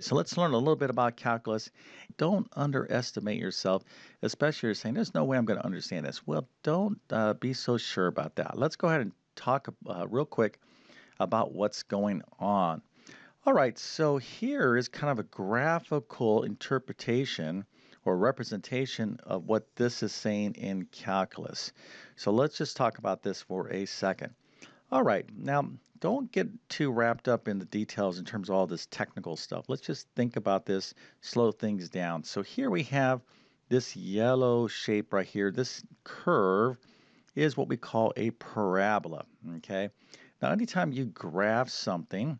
So let's learn a little bit about calculus. Don't underestimate yourself, especially if you're saying, there's no way I'm going to understand this. Well, don't be so sure about that. Let's go ahead and talk real quick about what's going on. All right, so here is kind of a graphical interpretation or representation of what this is saying in calculus. So let's just talk about this for a second. All right, now don't get too wrapped up in the details in terms of all this technical stuff. Let's just think about this, slow things down. So here we have this yellow shape right here. This curve is what we call a parabola, okay? Now anytime you graph something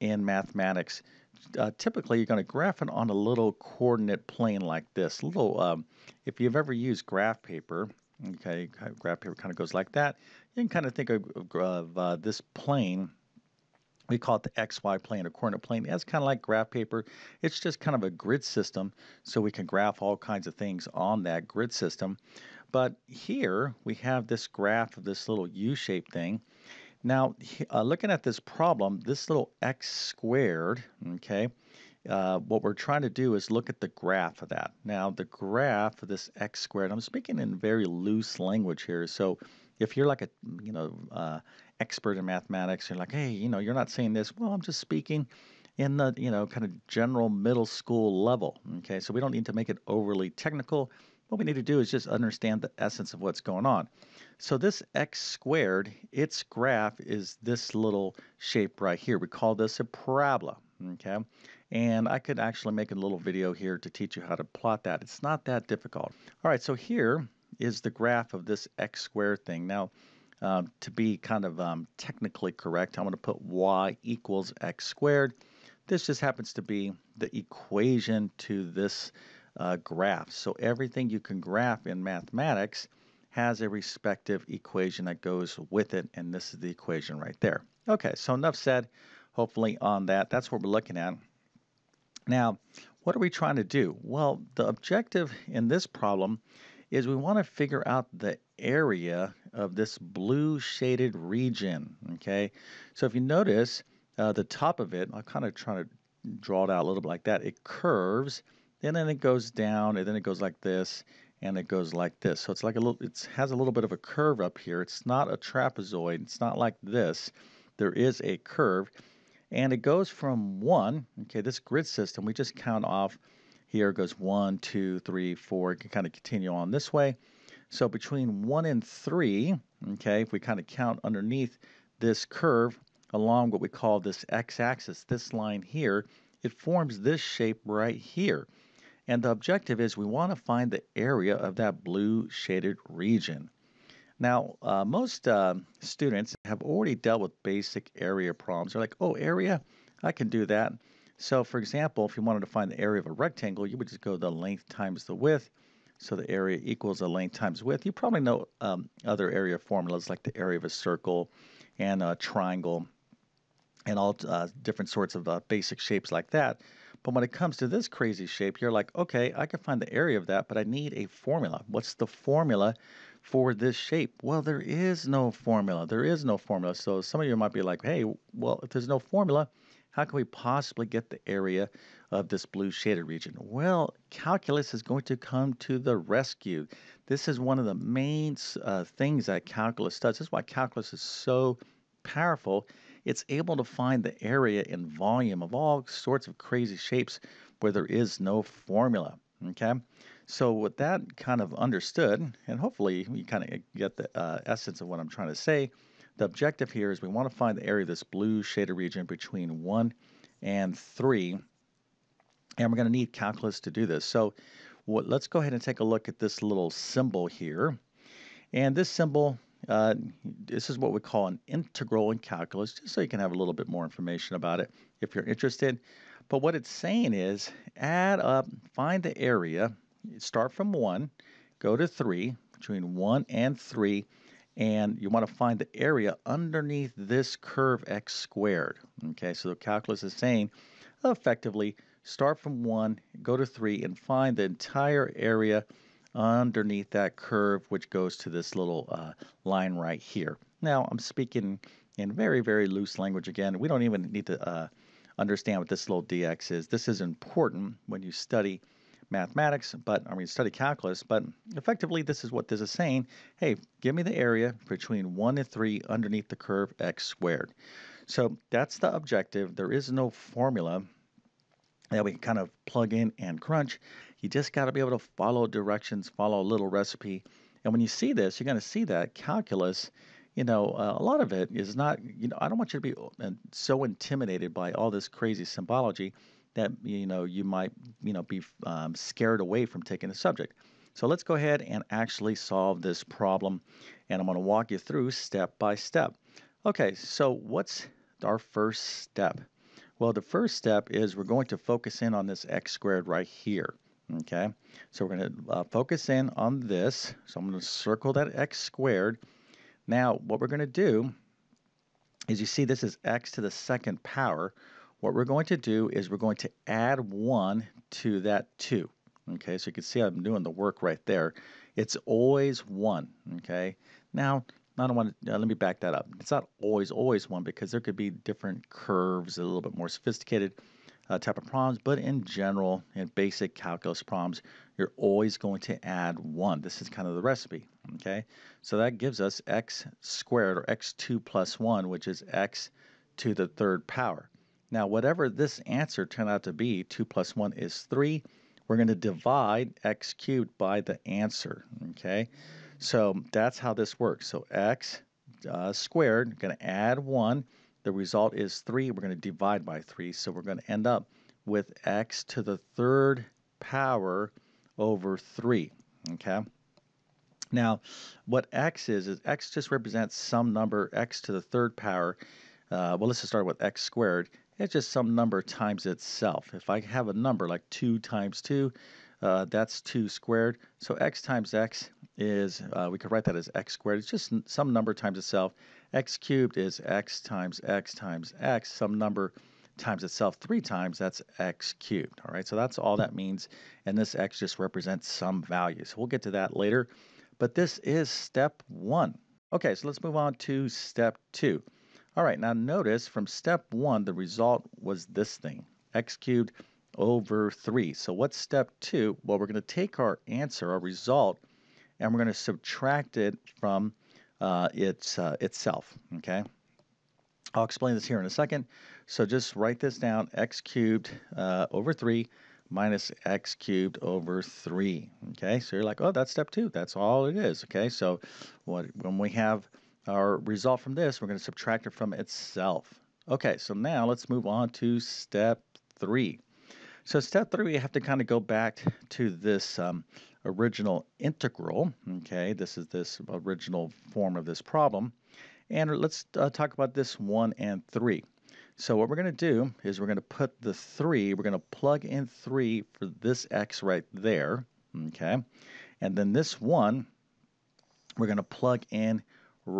in mathematics, typically you're going to graph it on a little coordinate plane like this. Little, if you've ever used graph paper, okay, graph paper kind of goes like that. You can kind of think of this plane, we call it the XY plane or coordinate plane. That's kind of like graph paper. It's just kind of a grid system, so we can graph all kinds of things on that grid system. But here we have this graph of this little U-shaped thing. Now, looking at this problem, this little x squared, okay, what we're trying to do is look at the graph of that. Now, the graph of this x squared, I'm speaking in very loose language here, so if you're like a, expert in mathematics, you're like, hey, you're not saying this. Well, I'm just speaking in the, kind of general middle school level, okay? So we don't need to make it overly technical. What we need to do is just understand the essence of what's going on. So this x squared, its graph is this little shape right here. We call this a parabola, okay? And I could actually make a little video here to teach you how to plot that. It's not that difficult. All right, so here is the graph of this x squared thing. Now, to be kind of technically correct, I'm going to put y equals x squared. This just happens to be the equation to this graph. So everything you can graph in mathematics has a respective equation that goes with it, and this is the equation right there. Okay, so enough said, hopefully on that. That's what we're looking at. Now, what are we trying to do? Well, the objective in this problem is we want to figure out the area of this blue shaded region, okay? So if you notice, the top of it, I'm kind of trying to draw it out a little bit like that. It curves, and then it goes down, and then it goes like this, and it goes like this. So it's like a little, it has a little bit of a curve up here. It's not a trapezoid. It's not like this. There is a curve, and it goes from one, okay, this grid system, we just count off here. It goes 1, 2, 3, 4. It can kind of continue on this way. So between 1 and 3, okay, if we kind of count underneath this curve along what we call this x-axis, this line here, it forms this shape right here. And the objective is we want to find the area of that blue shaded region. Now, most students have already dealt with basic area problems. They're like, oh, area, I can do that. So, for example, if you wanted to find the area of a rectangle, you would just go the length times the width. So the area equals the length times width. You probably know other area formulas like the area of a circle and a triangle and all different sorts of basic shapes like that. But when it comes to this crazy shape, you're like, okay, I can find the area of that, but I need a formula. What's the formula for this shape? Well, there is no formula. There is no formula. So some of you might be like, hey, well, if there's no formula, how can we possibly get the area of this blue shaded region? Well, calculus is going to come to the rescue. This is one of the main things that calculus does. This is why calculus is so powerful. It's able to find the area and volume of all sorts of crazy shapes where there is no formula, okay? So with that kind of understood, and hopefully you kind of get the essence of what I'm trying to say, the objective here is we want to find the area of this blue shaded region between 1 and 3, and we're going to need calculus to do this. So let's go ahead and take a look at this little symbol here, and this symbol, this is what we call an integral in calculus, just so you can have a little bit more information about it if you're interested. But what it's saying is add up, find the area, start from 1, go to 3, between 1 and 3, and you want to find the area underneath this curve x squared. Okay, so the calculus is saying effectively start from 1, go to 3, and find the entire area underneath that curve, which goes to this little line right here. Now, I'm speaking in very, very loose language again. We don't even need to understand what this little dx is. This is important when you study mathematics, study calculus, but effectively this is what this is saying. Hey, give me the area between 1 and 3 underneath the curve x squared. So that's the objective. There is no formula that we can kind of plug in and crunch. You just got to be able to follow directions, follow a little recipe. And when you see this, you're going to see that calculus, a lot of it is not, I don't want you to be so intimidated by all this crazy symbology that, you might, be scared away from taking the subject. So let's go ahead and actually solve this problem. And I'm going to walk you through step by step. Okay, so what's our first step? Well, the first step is we're going to focus in on this x squared right here. Okay, so we're going to focus in on this. So I'm going to circle that x squared. Now, what we're going to do is, you see this is x to the second power. What we're going to do is we're going to add 1 to that 2. Okay, so you can see I'm doing the work right there. It's always 1. Okay, now I don't want to, let me back that up. It's not always 1, because there could be different curves, a little bit more sophisticated type of problems, but in general, in basic calculus problems, you're always going to add 1. This is kind of the recipe. Okay, so that gives us x squared, or x2 plus 1, which is x to the third power. Now, whatever this answer turned out to be, 2 plus 1 is 3, we're going to divide x cubed by the answer, okay? So that's how this works. So x squared, going to add 1. The result is 3. We're going to divide by 3. So we're going to end up with x to the third power over 3, okay? Now, what x is x just represents some number, x to the third power. Well, let's just start with x squared. It's just some number times itself. If I have a number like 2 times 2, that's 2 squared. So x times x is, we could write that as x squared. It's just some number times itself. X cubed is x times x times x, some number times itself 3 times, that's x cubed. All right, so that's all that means. And this x just represents some value. So we'll get to that later. But this is step 1. Okay, so let's move on to step 2. All right, now notice from step 1, the result was this thing, x cubed over 3. So what's step 2? Well, we're going to take our answer, our result, and we're going to subtract it from itself, okay? I'll explain this here in a second. So just write this down, x cubed over 3 minus x cubed over 3, okay? So you're like, oh, that's step 2. That's all it is, okay? So when we have our result from this, we're going to subtract it from itself. Okay, so now let's move on to step 3. So step 3, we have to kind of go back to this original integral. Okay, this is this original form of this problem. And let's talk about this 1 and 3. So what we're going to do is we're going to put the 3, we're going to plug in 3 for this x right there. Okay, and then this 1, we're going to plug in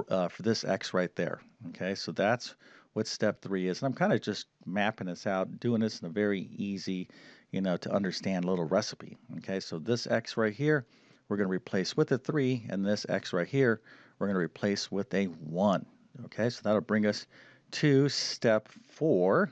for this x right there. Okay, so that's what step 3 is. And I'm kind of just mapping this out, doing this in a very easy, to understand little recipe. Okay, so this x right here, we're going to replace with a 3, and this x right here, we're going to replace with a 1. Okay, so that'll bring us to step 4.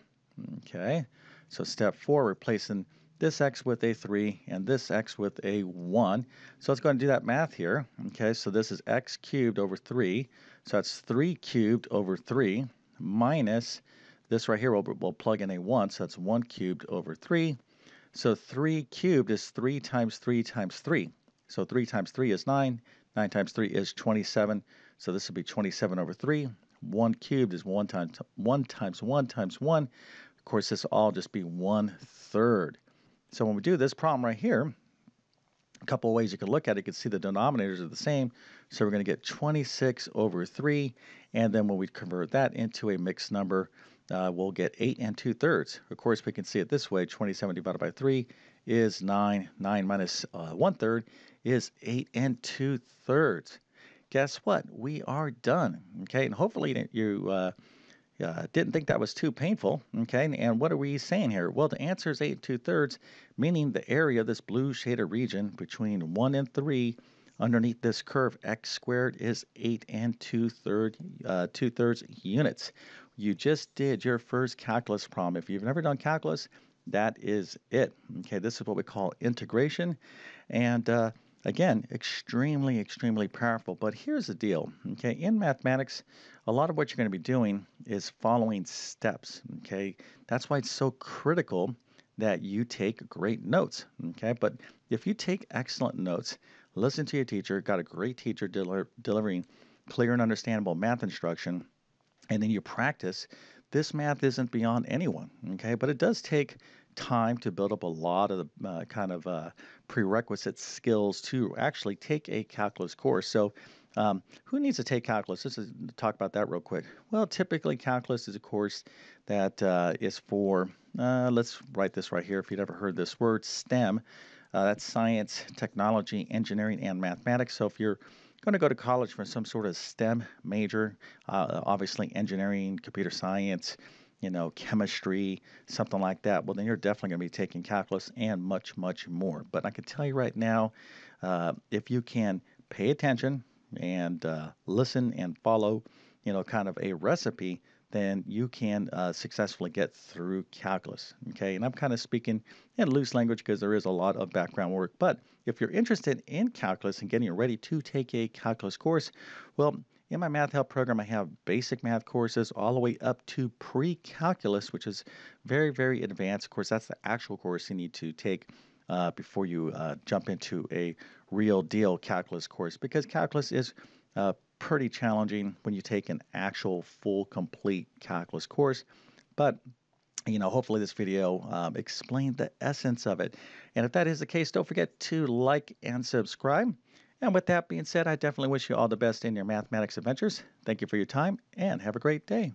Okay, so step 4, replacing this x with a 3 and this x with a 1. So let's go ahead and do that math here. Okay, so this is x cubed over 3. So that's 3 cubed over 3 minus this right here. We'll plug in a 1, so that's 1 cubed over 3. So 3 cubed is 3 times 3 times 3. So 3 times 3 is 9. 9 times 3 is 27. So this would be 27 over 3. 1 cubed is 1 times 1 times 1 times 1. Of course, this will all just be 1/3. So when we do this problem right here, a couple of ways you can look at it. You can see the denominators are the same. So we're going to get 26 over 3. And then when we convert that into a mixed number, we'll get 8 2/3. Of course, we can see it this way. 27 divided by 3 is 9. 9 minus 1/3 is 8 2/3. Guess what? We are done. Okay, and hopefully you didn't think that was too painful, okay? And what are we saying here? Well, the answer is 8 2/3, meaning the area, this blue shaded region between 1 and 3 underneath this curve, x squared, is 8 2/3 units. You just did your first calculus problem. If you've never done calculus, that is it. Okay, this is what we call integration. And again, extremely, extremely powerful. But here's the deal, okay? In mathematics, a lot of what you're going to be doing is following steps, okay? That's why it's so critical that you take great notes, okay? But if you take excellent notes, listen to your teacher, got a great teacher delivering clear and understandable math instruction, and then you practice, this math isn't beyond anyone, okay? But it does take time to build up a lot of the prerequisite skills to actually take a calculus course. So who needs to take calculus? Let's talk about that real quick. Well, typically calculus is a course that is for, let's write this right here if you've never heard this word, STEM. That's science, technology, engineering, and mathematics. So if you're going to go to college for some sort of STEM major, obviously engineering, computer science, you know, chemistry, something like that, well, then you're definitely going to be taking calculus and much, much more. But I can tell you right now, if you can pay attention and listen and follow, you know, kind of a recipe, then you can successfully get through calculus, okay? And I'm kind of speaking in loose language because there is a lot of background work. But if you're interested in calculus and getting ready to take a calculus course, well, in my Math Help program, I have basic math courses all the way up to pre-calculus, which is very, very advanced. Of course, that's the actual course you need to take before you jump into a real deal calculus course, because calculus is pretty challenging when you take an actual full complete calculus course. But you know, hopefully this video explained the essence of it. And if that is the case, don't forget to like and subscribe. And with that being said, I definitely wish you all the best in your mathematics adventures. Thank you for your time and have a great day.